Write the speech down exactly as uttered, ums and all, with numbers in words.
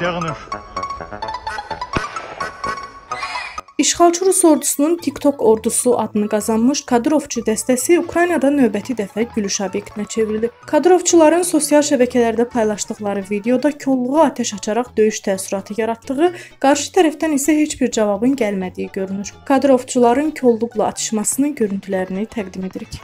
dayanır. İşğalçı Rus ordusunun TikTok ordusu adını qazanmış Kadırovçu dəstəsi Ukraynada növbəti dəfə gülüş obyektinə çevrildi. Kadırovçuların sosial şəbəkələrdə paylaşdıqları videoda kolluğa ateş açaraq döyüş təəssüratı yaratdığı, qarşı tərəfdən isə heç bir cavabın gəlmədiyi görünür. Kadırovçuların kolluqla atışmasının görüntülərini təqdim edirik.